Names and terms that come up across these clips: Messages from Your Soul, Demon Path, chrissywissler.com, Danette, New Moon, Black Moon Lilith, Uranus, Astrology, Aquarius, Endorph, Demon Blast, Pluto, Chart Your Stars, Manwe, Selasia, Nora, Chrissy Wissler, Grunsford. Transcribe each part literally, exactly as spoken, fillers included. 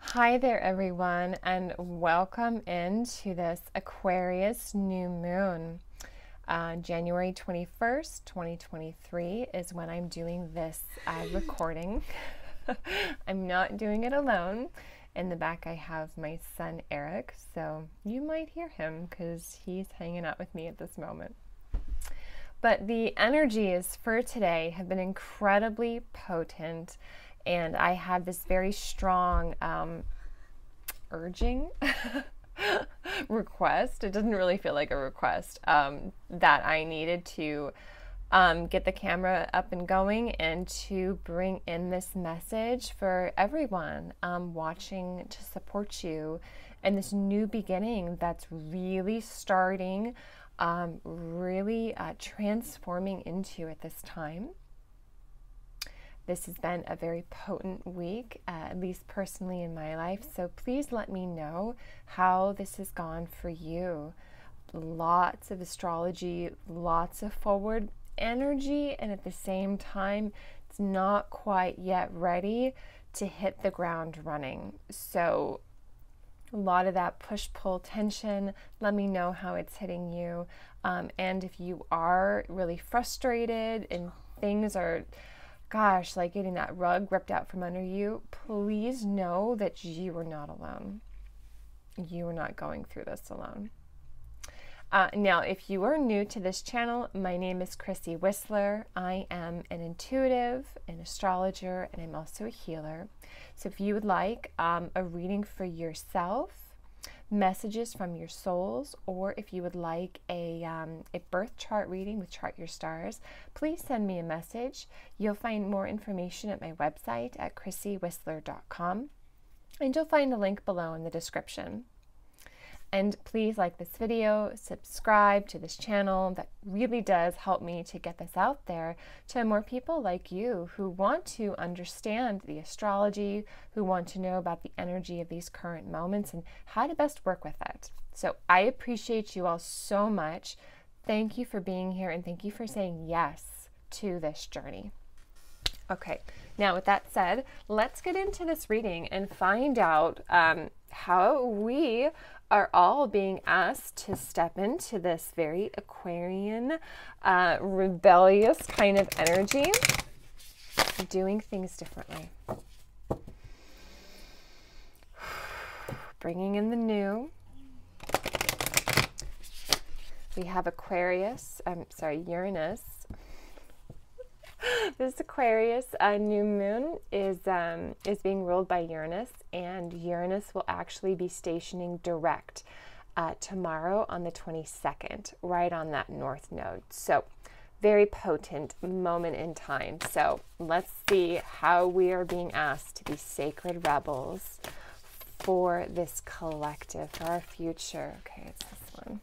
Hi there everyone, and welcome into this Aquarius new moon. Uh, January twenty-first, twenty twenty-three is when I'm doing this uh, recording. I'm not doing it alone. In the back I have my son Eric, so you might hear him because he's hanging out with me at this moment. But the energies for today have been incredibly potent. And I had this very strong um, urging request. It doesn't really feel like a request, um, that I needed to um, get the camera up and going and to bring in this message for everyone um, watching to support you in this new beginning that's really starting, um, really uh, transforming into at this time. This has been a very potent week, uh, at least personally in my life, so please let me know how this has gone for you. Lots of astrology, lots of forward energy, and at the same time, it's not quite yet ready to hit the ground running. So a lot of that push-pull tension, let me know how it's hitting you. Um, and if you are really frustrated and things are... gosh, like getting that rug ripped out from under you, please know that you are not alone. You are not going through this alone. Uh, now, if you are new to this channel, my name is Chrissy Wissler. I am an intuitive, an astrologer, and I'm also a healer. So if you would like um, a reading for yourself, messages from your souls, or if you would like a, um, a birth chart reading with Chart Your Stars, please send me a message. You'll find more information at my website at chrissy wissler dot com, and you'll find a link below in the description. And please like this video, subscribe to this channel. That really does help me to get this out there to more people like you who want to understand the astrology, who want to know about the energy of these current moments and how to best work with it. So I appreciate you all so much. Thank you for being here, and thank you for saying yes to this journey. Okay, now with that said, let's get into this reading and find out um, how we are all being asked to step into this very Aquarian, uh, rebellious kind of energy, doing things differently. Bringing in the new. We have Aquarius, I'm sorry, Uranus. This Aquarius uh, new moon is um, is being ruled by Uranus, and Uranus will actually be stationing direct uh, tomorrow on the twenty-second, right on that north node. So very potent moment in time. So let's see how we are being asked to be sacred rebels for this collective, for our future. Okay, it's this one.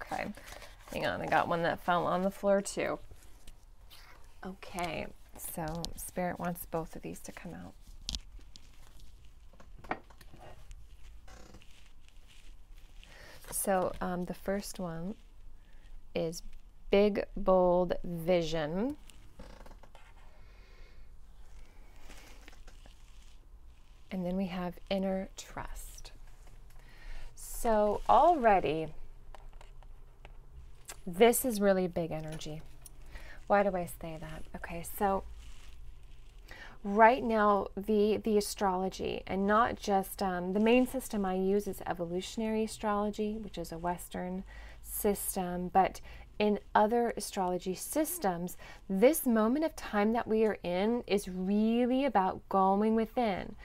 Okay. Hang on, I got one that fell on the floor too. Okay, so Spirit wants both of these to come out. So um, the first one is big, bold vision. And then we have inner trust. So already, this is really big energy. Why do I say that? Okay, so right now the the astrology, and not just um, the main system I use is evolutionary astrology, which is a Western system, but in other astrology systems, this moment of time that we are in is really about going within.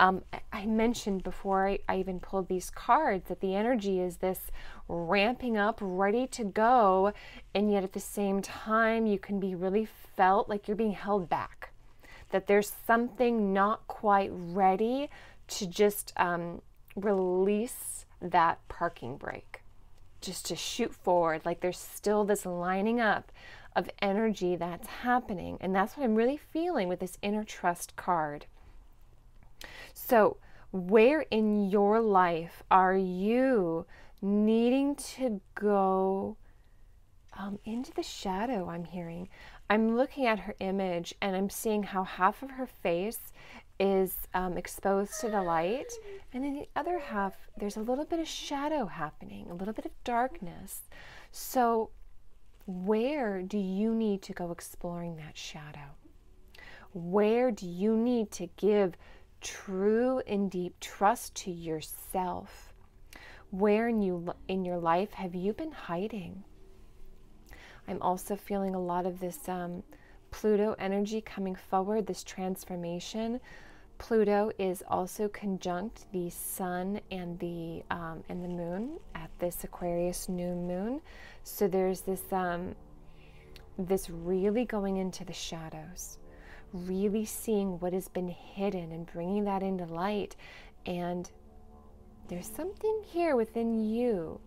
Um, I mentioned before I, I even pulled these cards that the energy is this ramping up, ready to go, and yet at the same time you can be really felt like you're being held back, that there's something not quite ready to just um, release that parking brake, just to shoot forward, like there's still this lining up of energy that's happening, and that's what I'm really feeling with this inner trust card. So where in your life are you needing to go um, into the shadow? I'm hearing, I'm looking at her image and I'm seeing how half of her face is um, exposed to the light, and then the other half, there's a little bit of shadow happening, a little bit of darkness. So where do you need to go exploring that shadow? Where do you need to give true and deep trust to yourself? Where in, you, in your life have you been hiding? I'm also feeling a lot of this um, Pluto energy coming forward, this transformation. Pluto is also conjunct the sun and the um, and the moon at this Aquarius new moon. So there's this um, this really going into the shadows, really seeing what has been hidden and bringing that into light. And there's something here within you.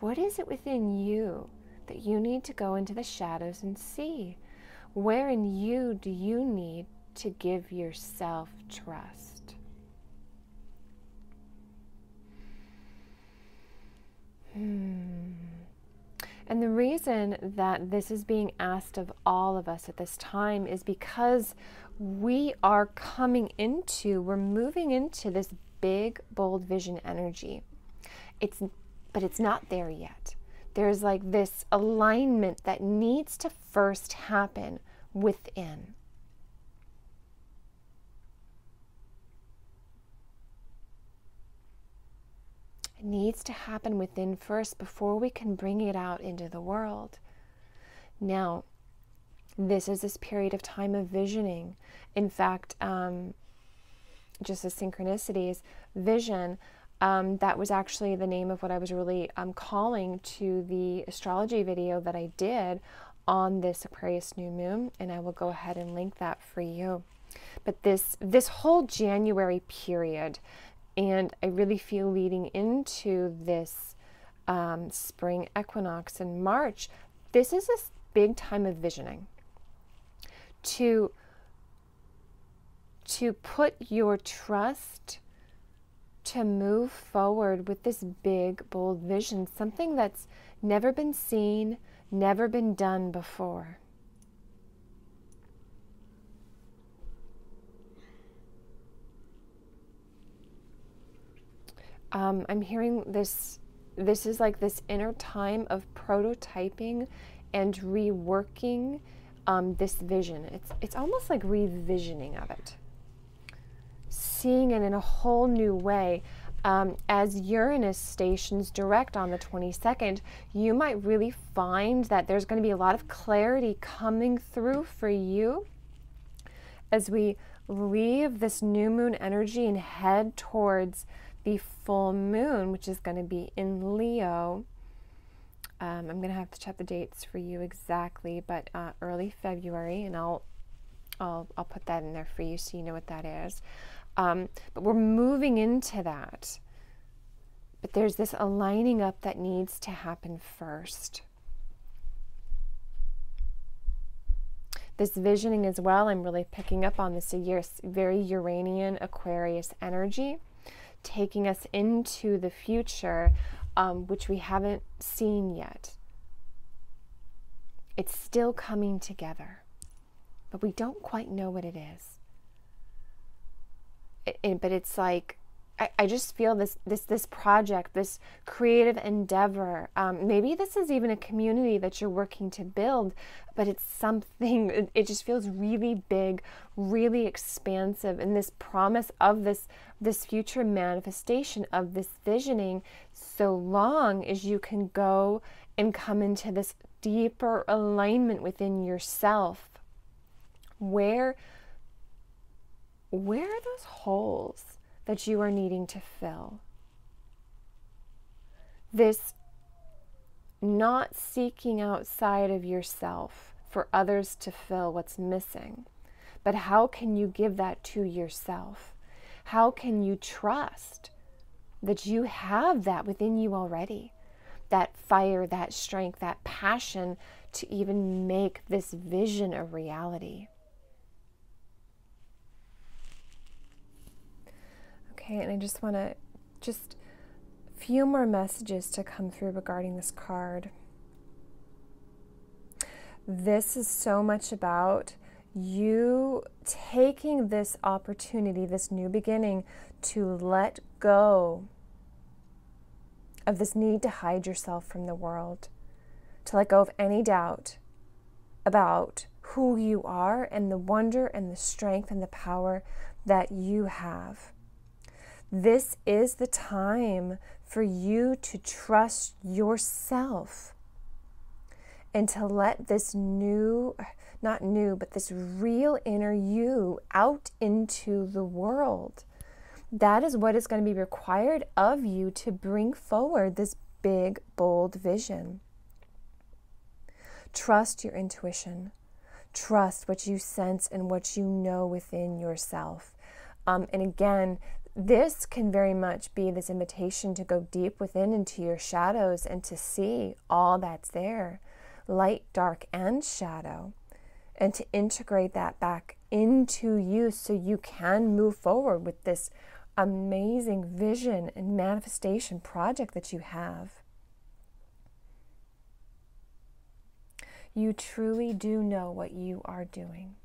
What is it within you that you need to go into the shadows and see? Where in you do you need to give yourself trust? Hmm. And the reason that this is being asked of all of us at this time is because we are coming into, we're moving into this big, bold vision energy. It's, but it's not there yet. There's like this alignment that needs to first happen within. Needs to happen within first before we can bring it out into the world. Now, this is this period of time of visioning. In fact, um, just as synchronicities, vision, um, that was actually the name of what I was really um, calling to the astrology video that I did on this Aquarius new moon, and I will go ahead and link that for you. But this, this whole January period, and I really feel leading into this um, spring equinox in March, this is a big time of visioning. To, to put your trust to move forward with this big, bold vision, something that's never been seen, never been done before. Um, I'm hearing this, this is like this inner time of prototyping and reworking um, this vision. It's, it's almost like revisioning of it, seeing it in a whole new way. Um, as Uranus stations direct on the twenty-second, you might really find that there's going to be a lot of clarity coming through for you as we leave this new moon energy and head towards the full moon, which is going to be in Leo. Um, I'm going to have to check the dates for you exactly, but uh, early February, and I'll, I'll, I'll put that in there for you so you know what that is. Um, but we're moving into that. But there's this aligning up that needs to happen first. This visioning as well, I'm really picking up on this very Uranian Aquarius energy, taking us into the future, um, which we haven't seen yet. It's still coming together, but we don't quite know what it is. It, it, but it's like, I, I just feel this, this, this project, this creative endeavor. Um, maybe this is even a community that you're working to build, but it's something, it, it just feels really big, really expansive. And this promise of this, this future manifestation of this visioning, so long as you can go and come into this deeper alignment within yourself. Where, where are those holes that you are needing to fill? This not seeking outside of yourself for others to fill what's missing, but how can you give that to yourself? How can you trust that you have that within you already? That fire, that strength, that passion to even make this vision a reality. Okay, and I just want to, just a few more messages to come through regarding this card. This is so much about you taking this opportunity, this new beginning, to let go of this need to hide yourself from the world, to let go of any doubt about who you are and the wonder and the strength and the power that you have. This is the time for you to trust yourself and to let this new, not new, but this real inner you out into the world. That is what is going to be required of you to bring forward this big, bold vision. Trust your intuition. Trust what you sense and what you know within yourself. Um, and again, this can very much be this invitation to go deep within into your shadows and to see all that's there, light, dark, and shadow, and to integrate that back into you so you can move forward with this amazing vision and manifestation project that you have. You truly do know what you are doing.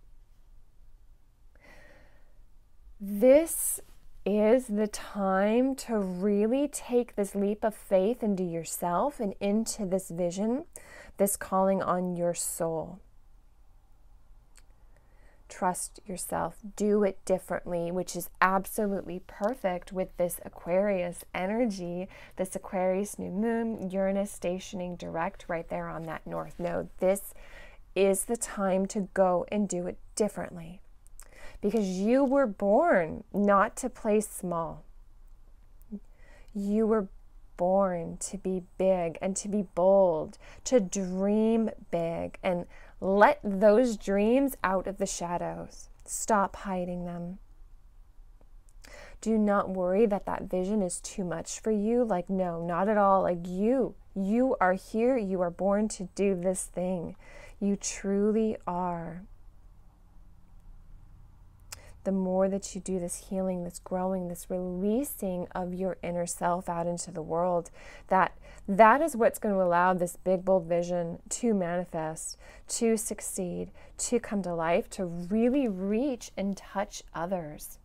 This is the time to really take this leap of faith into yourself and into this vision, this calling on your soul. Trust yourself. Do it differently, which is absolutely perfect with this Aquarius energy, this Aquarius new moon, Uranus stationing direct right there on that north node. This is the time to go and do it differently, because you were born not to play small. You were born to be big and to be bold, to dream big, and let those dreams out of the shadows. Stop hiding them. Do not worry that that vision is too much for you. Like, no, not at all. Like, you, you are here. You are born to do this thing. You truly are. The more that you do this healing, this growing, this releasing of your inner self out into the world, that that is what's going to allow this big, bold vision to manifest, to succeed, to come to life, to really reach and touch others.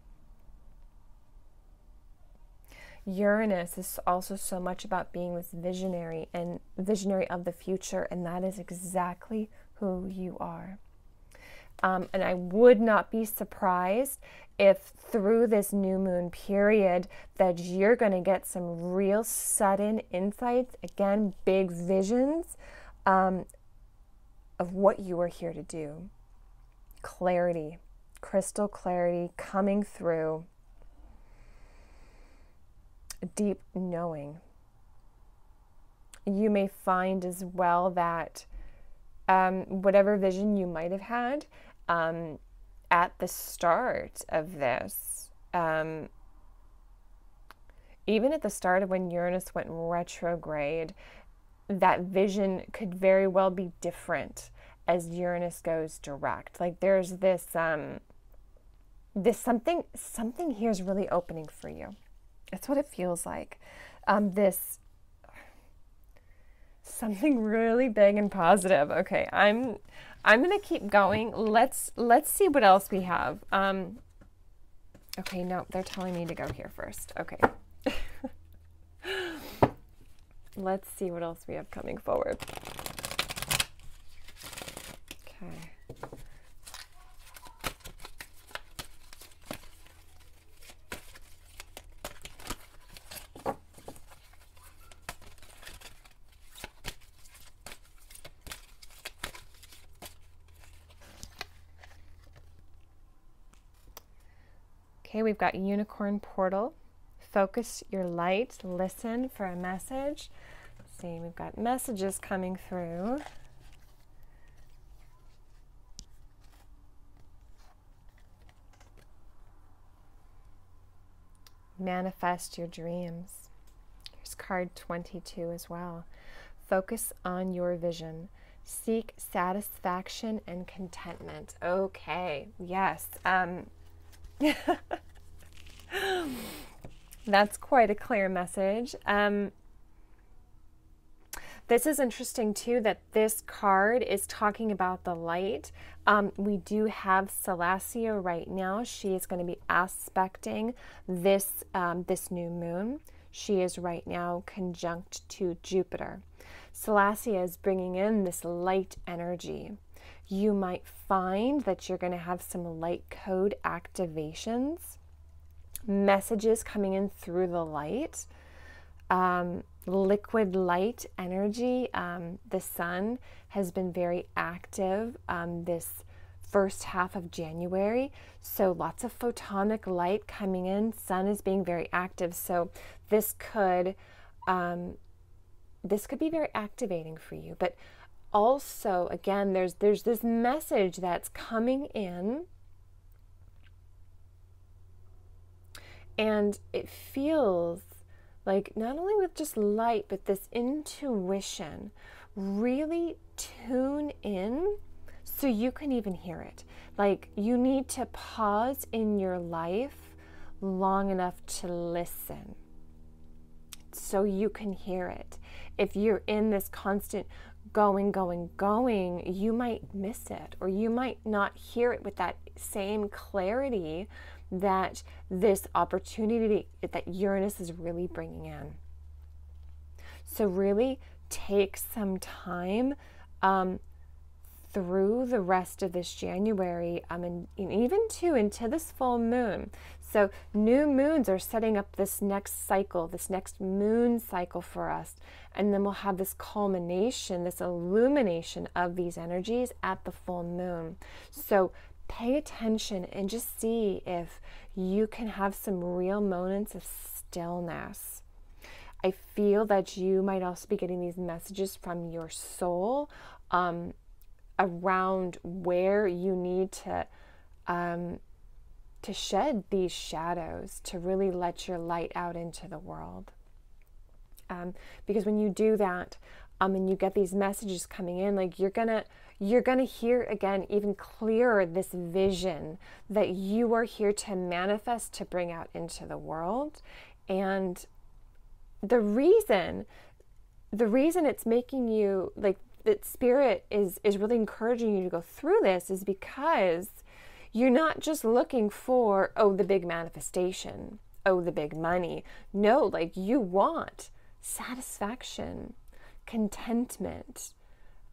Uranus is also so much about being this visionary and visionary of the future, and that is exactly who you are. Um, and I would not be surprised if through this new moon period that you're going to get some real sudden insights, again, big visions um, of what you are here to do. Clarity, crystal clarity coming through, deep knowing. You may find as well that Um, whatever vision you might have had um, at the start of this, um, even at the start of when Uranus went retrograde, that vision could very well be different as Uranus goes direct. Like, there's this, um, this something, something here is really opening for you. That's what it feels like. Um, this. Something really big and positive. Okay, I'm I'm gonna keep going. Let's let's see what else we have. Um, okay, no, they're telling me to go here first. Okay. Let's see what else we have coming forward. Okay. Okay, we've got Unicorn Portal. Focus your light. Listen for a message. Let's see, we've got messages coming through. Manifest your dreams. Here's card twenty-two as well. Focus on your vision. Seek satisfaction and contentment. Okay, yes. Um, That's quite a clear message. Um, This is interesting too, that this card is talking about the light. Um, we do have Selasia right now. She is going to be aspecting this, um, this new moon. She is right now conjunct to Jupiter. Selasia is bringing in this light energy. You might find that you're going to have some light code activations, messages coming in through the light, um, liquid light energy. Um, the sun has been very active um, this first half of January, so lots of photonic light coming in. Sun is being very active, so this could um, this could be very activating for you. But also, again, there's there's this message that's coming in, and it feels like not only with just light, but this intuition. Really tune in so you can even hear it. Like, you need to pause in your life long enough to listen so you can hear it. If you're in this constant going, going, going, you might miss it, or you might not hear it with that same clarity that this opportunity that Uranus is really bringing in. So really take some time um, through the rest of this January, um, and, and even too into this full moon. So new moons are setting up this next cycle, this next moon cycle for us, and then we'll have this culmination, this illumination of these energies at the full moon. So pay attention and just see if you can have some real moments of stillness. I feel that you might also be getting these messages from your soul um, around where you need to um, to shed these shadows, to really let your light out into the world. Um, because when you do that, Um, and you get these messages coming in, like you're gonna you're gonna hear again even clearer this vision that you are here to manifest, to bring out into the world. And the reason the reason it's making you, like, that spirit is is really encouraging you to go through this is because you're not just looking for, oh, the big manifestation, oh, the big money. No, like, you want satisfaction, contentment,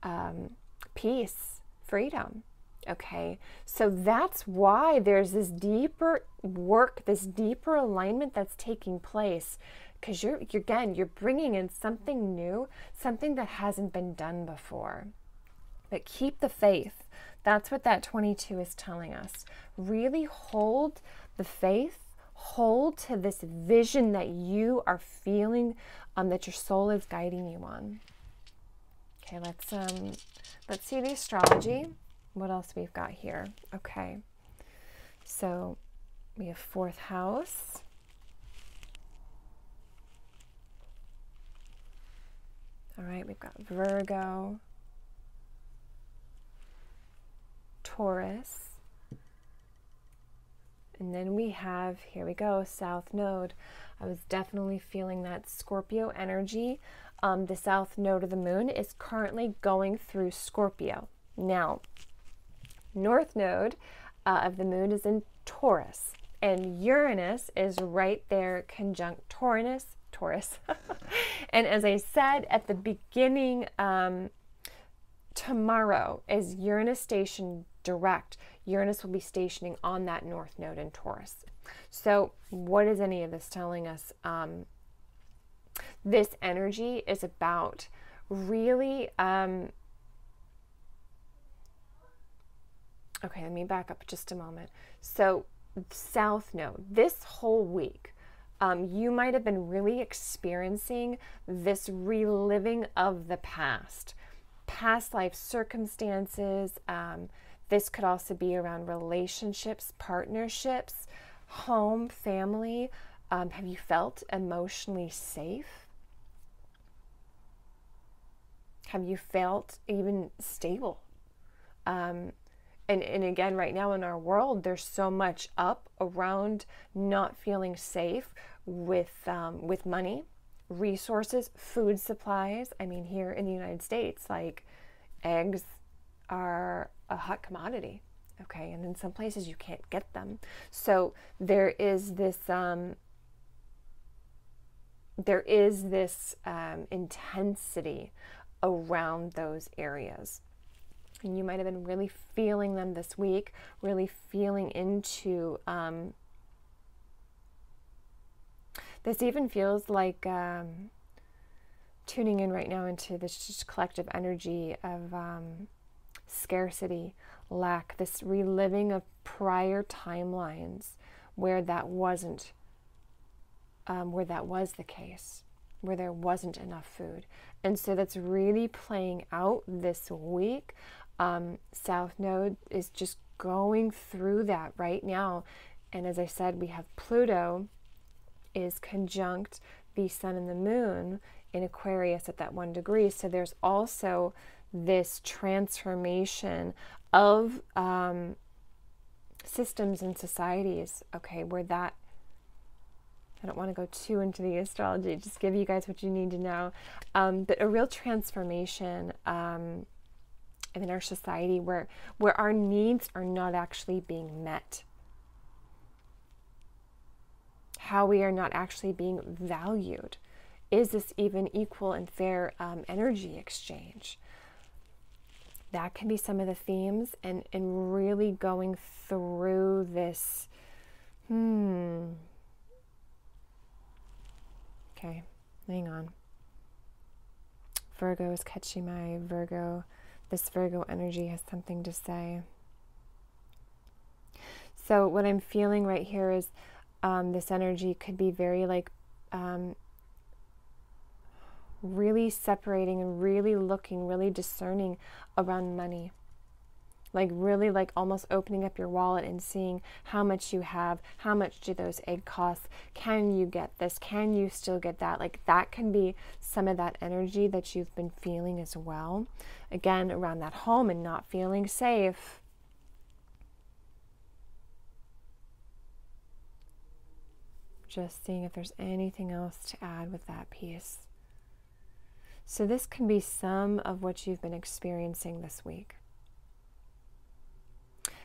um, peace, freedom. Okay, so that's why there's this deeper work, this deeper alignment that's taking place, because you're, you're again you're bringing in something new, something that hasn't been done before. But keep the faith. That's what that twenty-two is telling us. Really hold the faith. Hold to this vision that you are feeling, um, that your soul is guiding you on. Okay, let's um, let's see the astrology. What else we've got here? Okay, so we have fourth house. All right, we've got Virgo, Taurus. And then we have, here we go, South Node. I was definitely feeling that Scorpio energy. Um, the South Node of the Moon is currently going through Scorpio. Now, North Node uh, of the Moon is in Taurus. And Uranus is right there, conjunct Taurus. Taurus. And as I said at the beginning, um, tomorrow is Uranus station direct. Uranus will be stationing on that North Node in Taurus. So what is any of this telling us? Um, this energy is about really, um, okay, let me back up just a moment. So South Node, this whole week, um, you might have been really experiencing this reliving of the past, past life circumstances. Um, This could also be around relationships, partnerships, home, family. Um, have you felt emotionally safe? Have you felt even stable? Um, and, and again, right now in our world, there's so much up around not feeling safe with, um, with money, resources, food supplies. I mean, here in the United States, like eggs are a hot commodity, okay? And in some places you can't get them. So there is this, um, there is this um, intensity around those areas. And you might have been really feeling them this week, really feeling into, um, this even feels like um, tuning in right now into this just collective energy of um, scarcity, lack, this reliving of prior timelines where that wasn't, um, where that was the case, where there wasn't enough food. And so that's really playing out this week. Um, South Node is just going through that right now. And as I said, we have Pluto is conjunct the Sun and the Moon in Aquarius at that one degree. So there's also this transformation of um, systems and societies, okay, where that, I don't want to go too into the astrology, just give you guys what you need to know, um, but a real transformation um, in our society where, where our needs are not actually being met, how we are not actually being valued. Is this even equal and fair um, energy exchange? That can be some of the themes, and, and really going through this, hmm, okay, hang on. Virgo is catching my Virgo. This Virgo energy has something to say. So what I'm feeling right here is um, this energy could be very like um, really separating and really looking, really discerning around money. Like really like almost opening up your wallet and seeing how much you have, how much do those egg costs, can you get this, can you still get that? Like that can be some of that energy that you've been feeling as well. Again, around that home and not feeling safe. Just seeing if there's anything else to add with that piece. So this can be some of what you've been experiencing this week.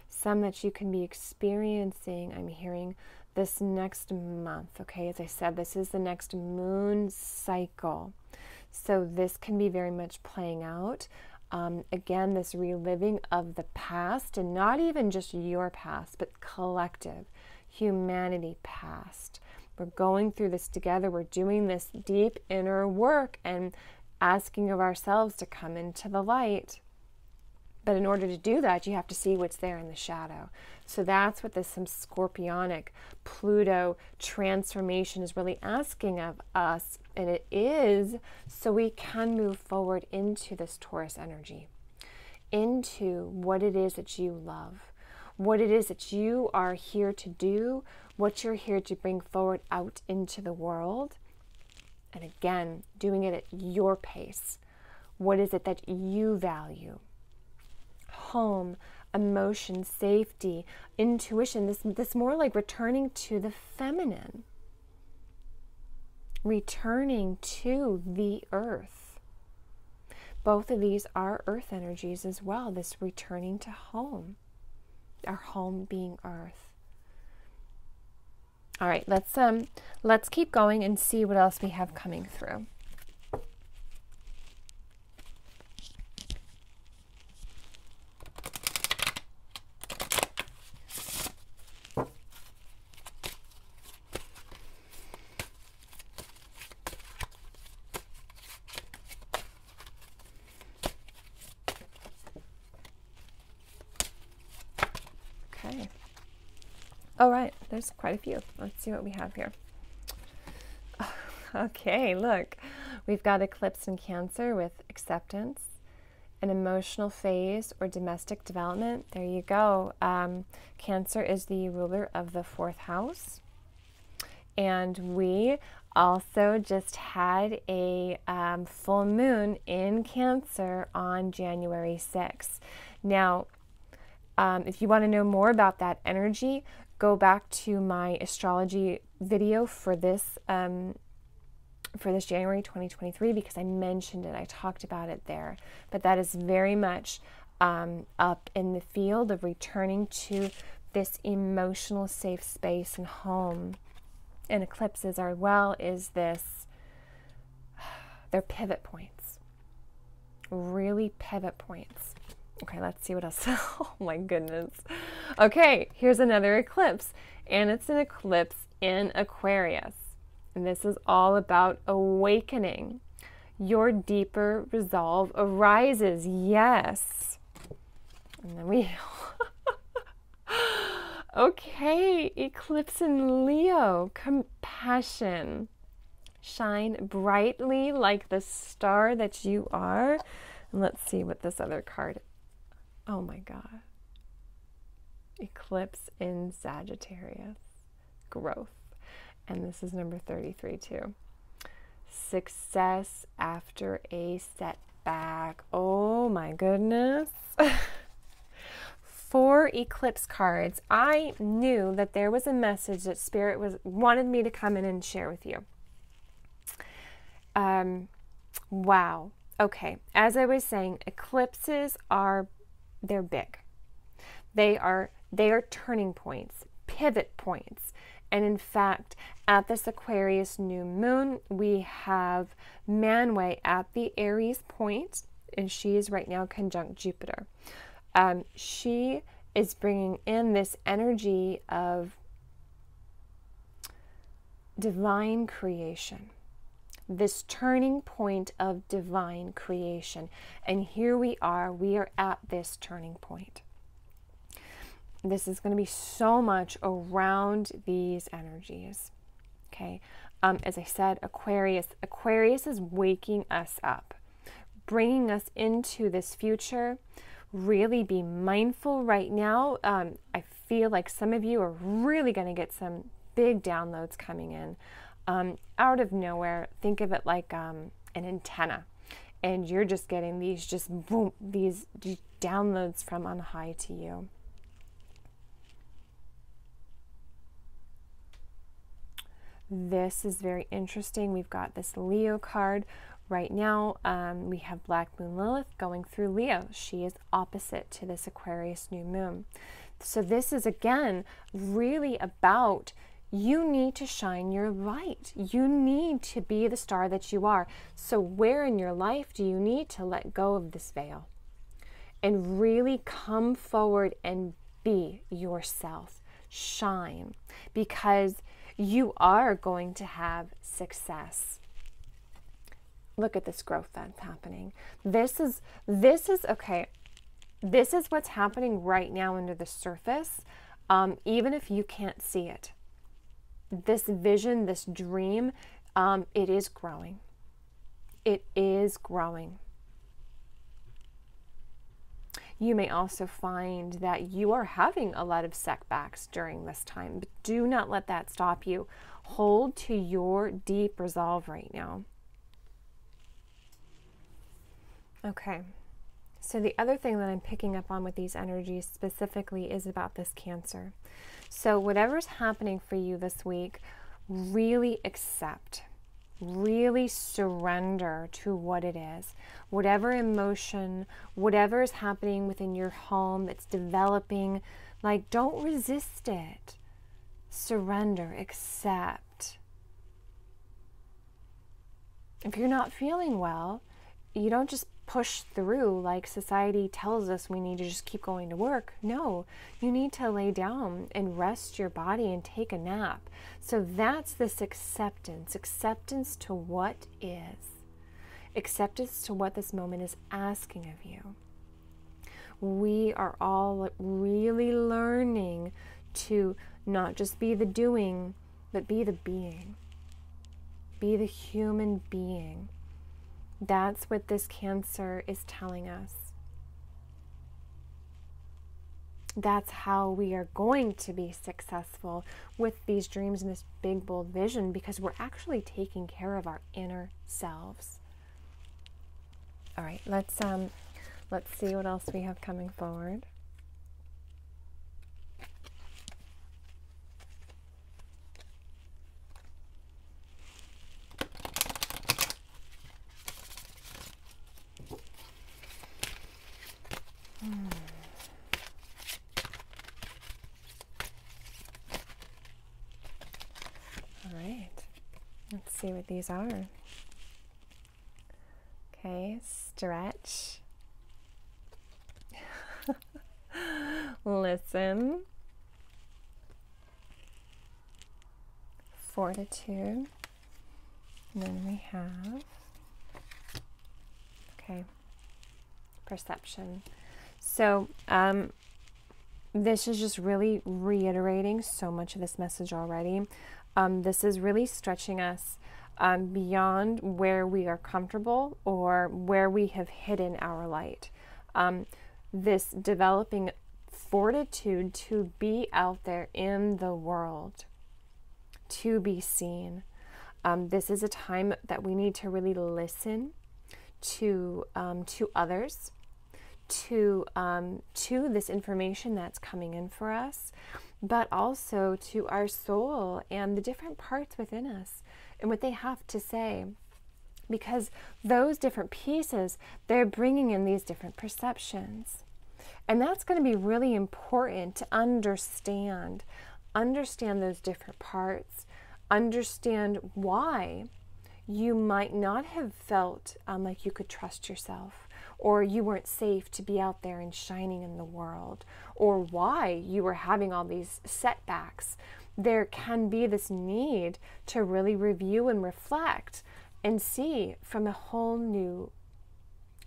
Some that you can be experiencing, I'm hearing, this next month, okay? As I said, this is the next moon cycle. So this can be very much playing out. Um, again, this reliving of the past, and not even just your past, but collective, humanity past. We're going through this together. We're doing this deep inner work and asking of ourselves to come into the light. But in order to do that, you have to see what's there in the shadow. So that's what this some scorpionic Pluto transformation is really asking of us. And it is so we can move forward into this Taurus energy, into what it is that you love, what it is that you are here to do, what you're here to bring forward out into the world. And again, doing it at your pace. What is it that you value? Home, emotion, safety, intuition, this, this more like returning to the feminine, returning to the earth. Both of these are earth energies as well, this returning to home, our home being earth. All right, let's, um, let's keep going and see what else we have coming through. All right, there's quite a few. Let's see what we have here. Okay, look, we've got eclipse in Cancer with acceptance, an emotional phase or domestic development. There you go. Um, Cancer is the ruler of the fourth house. And we also just had a um, full moon in Cancer on January sixth. Now, um, if you want to know more about that energy, go back to my astrology video for this um, for this January twenty twenty-three because I mentioned it, I talked about it there. But that is very much um, up in the field of returning to this emotional safe space and home. And eclipses are, well, is this, they're pivot points, really pivot points. Okay, let's see what else. Oh my goodness. Okay, here's another eclipse, and it's an eclipse in Aquarius. And this is all about awakening. Your deeper resolve arises. Yes. And then we... Okay, eclipse in Leo. Compassion. Shine brightly like the star that you are. And let's see what this other card... Oh my God. Eclipse in Sagittarius. Growth. And this is number thirty-three too. Success after a setback. Oh my goodness. Four eclipse cards. I knew that there was a message that Spirit was wanted me to come in and share with you. Um, wow. Okay. As I was saying, eclipses are, they're big. They are, they are turning points, pivot points. And in fact, at this Aquarius new moon, we have Manwe at the Aries point, and she is right now conjunct Jupiter. Um, she is bringing in this energy of divine creation, this turning point of divine creation. And here we are, we are at this turning point. This is going to be so much around these energies. Okay. Um, as I said, Aquarius, Aquarius is waking us up, bringing us into this future. Really be mindful right now. Um, I feel like some of you are really going to get some big downloads coming in, um, out of nowhere. Think of it like, um, an antenna, and you're just getting these, just boom, these downloads from on high to you. This is very interesting. We've got this Leo card right now. Um, we have Black Moon Lilith going through Leo. She is opposite to this Aquarius new moon. So this is again really about, you need to shine your light. You need to be the star that you are. So where in your life do you need to let go of this veil and really come forward and be yourself? Shine, because you are going to have success. Look at this growth that's happening. This is, this is, okay, this is what's happening right now under the surface, um, even if you can't see it. This vision, this dream, um, it is growing. It is growing. You may also find that you are having a lot of setbacks during this time, but do not let that stop you. Hold to your deep resolve right now. Okay, so the other thing that I'm picking up on with these energies specifically is about this Cancer. So whatever's happening for you this week, really accept. Really surrender to what it is. Whatever emotion, whatever is happening within your home that's developing, like, don't resist it. Surrender, accept. If you're not feeling well, you don't just push through like society tells us we need to just keep going to work. No, you need to lay down and rest your body and take a nap. So that's this acceptance, acceptance to what is, acceptance to what this moment is asking of you. We are all really learning to not just be the doing, but be the being, be the human being. That's what this Cancer is telling us. That's how we are going to be successful with these dreams and this big, bold vision, because we're actually taking care of our inner selves. All right, let's, um, let's see what else we have coming forward. right, let's see what these are. Okay, stretch, listen, fortitude, and then we have, okay, perception. So um, this is just really reiterating so much of this message already. Um, this is really stretching us um, beyond where we are comfortable or where we have hidden our light. Um, this developing fortitude to be out there in the world, to be seen. Um, this is a time that we need to really listen to, um, to others, to, um, to this information that's coming in for us, but also to our soul and the different parts within us and what they have to say. Because those different pieces, they're bringing in these different perceptions. And that's going to be really important to understand. Understand those different parts. Understand why you might not have felt um, like you could trust yourself, or you weren't safe to be out there and shining in the world, or why you were having all these setbacks. There can be this need to really review and reflect and see from a whole new,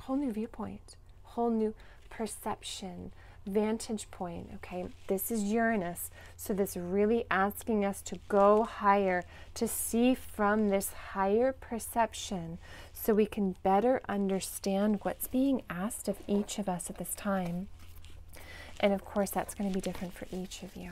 whole new viewpoint, whole new perception, vantage point. Okay, this is Uranus, so this really asking us to go higher, to see from this higher perception, so we can better understand what's being asked of each of us at this time. And of course, that's going to be different for each of you.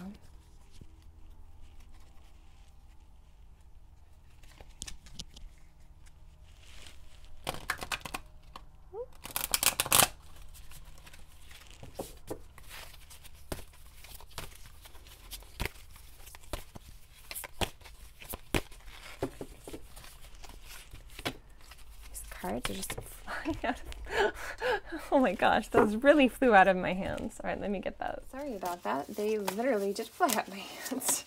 Cards are just flying out of oh my gosh, those really flew out of my hands. All right, let me get those. Sorry about that. They literally just fly out of my hands.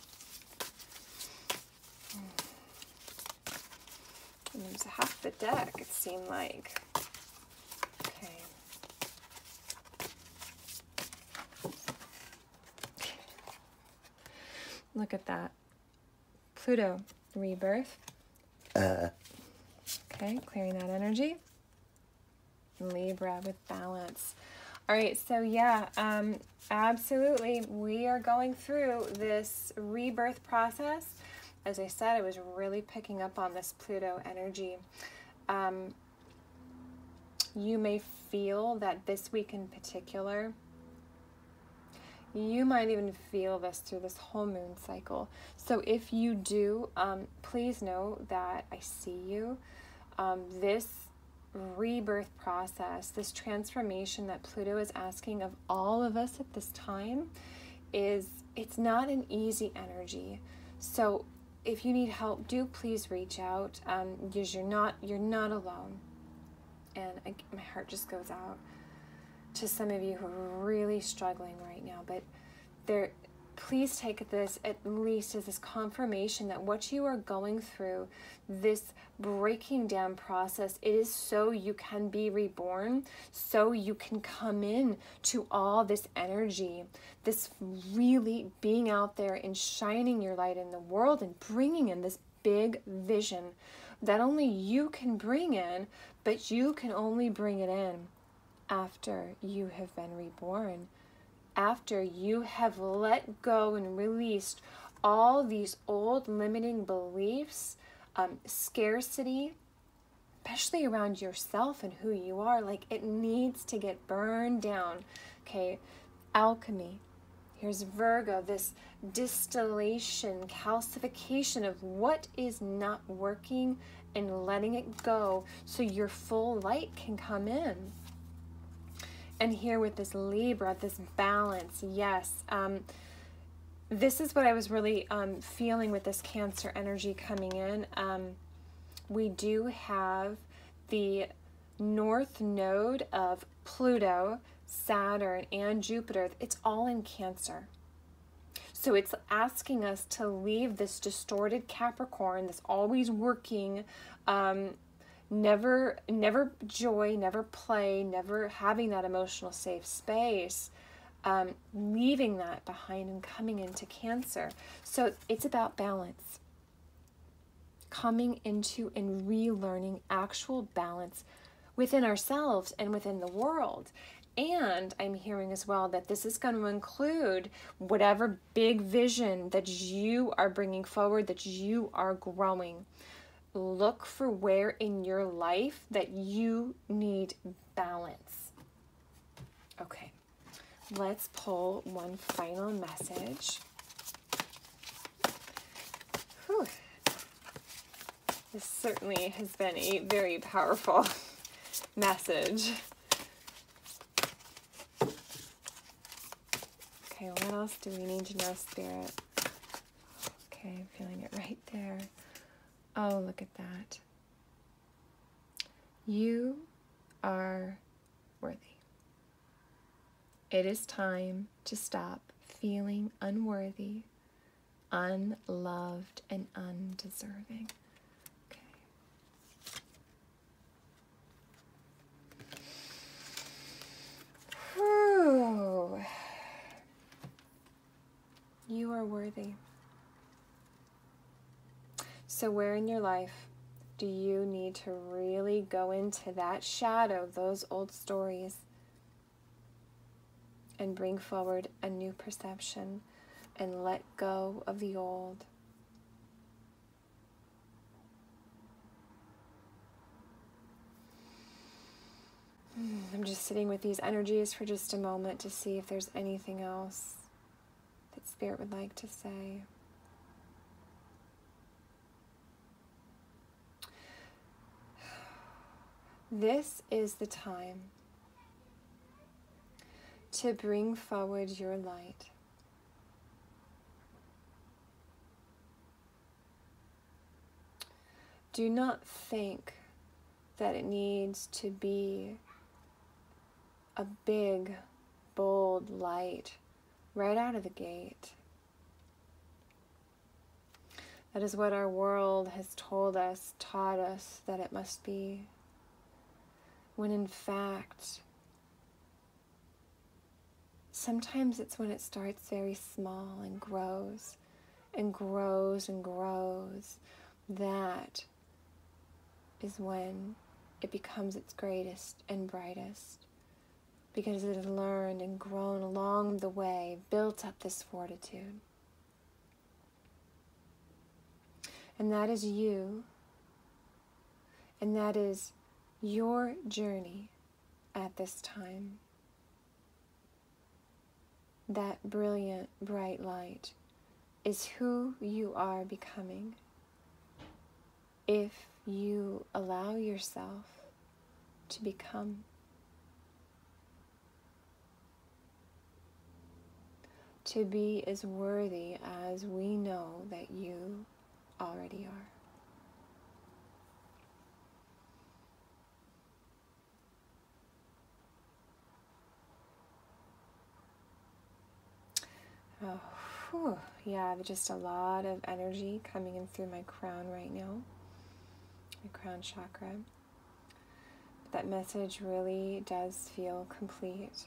And there's half the deck, it seemed like. Okay. Look at that. Pluto, rebirth. Uh. Okay, clearing that energy. Libra with balance. All right, so yeah, um, absolutely. We are going through this rebirth process. As I said, I was really picking up on this Pluto energy. Um, you may feel that this week in particular, you might even feel this through this whole moon cycle. So if you do, um, please know that I see you. Um, this rebirth process, this transformation that Pluto is asking of all of us at this time, is, it's not an easy energy. So if you need help, do please reach out, um, because you're not, you're not alone. And I, my heart just goes out to some of you who are really struggling right now, but there, please take this at least as this confirmation that what you are going through, this breaking down process, it is so you can be reborn, so you can come in to all this energy, this really being out there and shining your light in the world and bringing in this big vision that only you can bring in, but you can only bring it in after you have been reborn, after you have let go and released all these old limiting beliefs, um, scarcity, especially around yourself and who you are. Like, it needs to get burned down. Okay, alchemy. Here's Virgo, this distillation, calcification of what is not working and letting it go so your full light can come in. And here with this Libra, this balance, yes. Um, this is what I was really um, feeling with this Cancer energy coming in. Um, we do have the North Node of Pluto, Saturn, and Jupiter. It's all in Cancer. So it's asking us to leave this distorted Capricorn that's always working, um, never, never joy, never play, never having that emotional safe space, um, leaving that behind and coming into Cancer. So it's about balance. Coming into and relearning actual balance within ourselves and within the world. And I'm hearing as well that this is going to include whatever big vision that you are bringing forward, that you are growing. Look for where in your life that you need balance. Okay, let's pull one final message. Whew. This certainly has been a very powerful message. Okay, what else do we need to know, Spirit? Okay, I'm feeling it right there. Oh, look at that. You are worthy. It is time to stop feeling unworthy, unloved, and undeserving. Okay. Whew. You are worthy. So where in your life do you need to really go into that shadow, those old stories, and bring forward a new perception and let go of the old? I'm just sitting with these energies for just a moment to see if there's anything else that Spirit would like to say. This is the time to bring forward your light. Do not think that it needs to be a big, bold light right out of the gate. That is what our world has told us, taught us that it must be. When in fact, sometimes it's when it starts very small and grows and grows and grows, that is when it becomes its greatest and brightest, because it has learned and grown along the way, built up this fortitude. And that is you, and that is your journey at this time. That brilliant, bright light is who you are becoming if you allow yourself to become. To be as worthy as we know that you already are. Oh, whew. Yeah, just a lot of energy coming in through my crown right now, my crown chakra. But that message really does feel complete.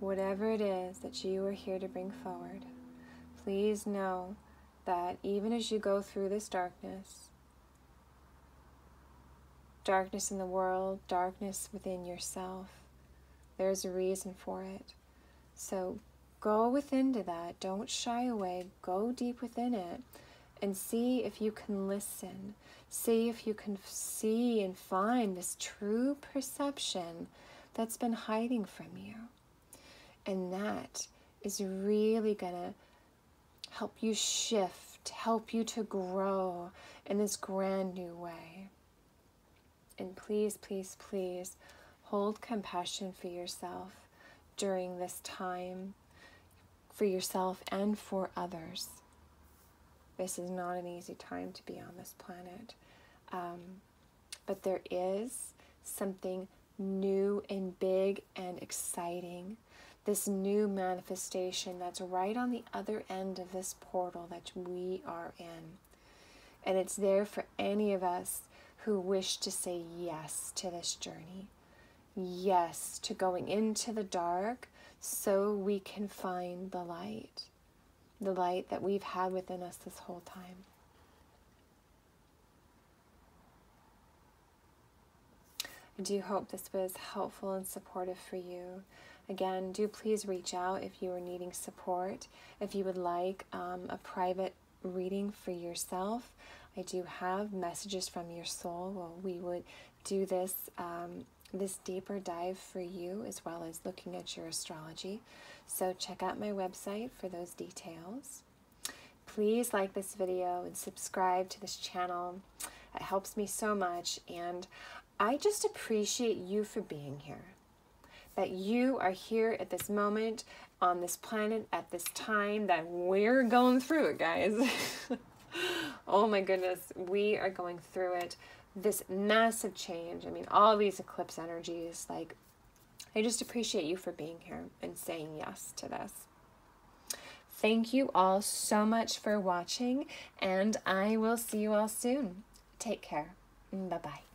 Whatever it is that you are here to bring forward, please know that even as you go through this darkness, darkness in the world, darkness within yourself, there's a reason for it. So go within to that. Don't shy away. Go deep within it and see if you can listen. See if you can see and find this true perception that's been hiding from you. And that is really going to help you shift, help you to grow in this grand new way. And please, please, please hold compassion for yourself during this time, for yourself and for others. This is not an easy time to be on this planet, um, but there is something new and big and exciting this new manifestation that's right on the other end of this portal that we are in. And it's there for any of us who wish to say yes to this journey. Yes to going into the dark so we can find the light. The light that we've had within us this whole time. I do hope this was helpful and supportive for you. Again, do please reach out if you are needing support. If you would like um, a private reading for yourself, I do have Messages from Your Soul. Well, we would do this um, this deeper dive for you, as well as looking at your astrology. So check out my website for those details. Please like this video and subscribe to this channel. It helps me so much, and I just appreciate you for being here. That you are here at this moment, on this planet, at this time, that we're going through it, guys. Oh my goodness, we are going through it. This massive change, I mean, all these eclipse energies, like, I just appreciate you for being here and saying yes to this. Thank you all so much for watching, and I will see you all soon. Take care. Bye-bye.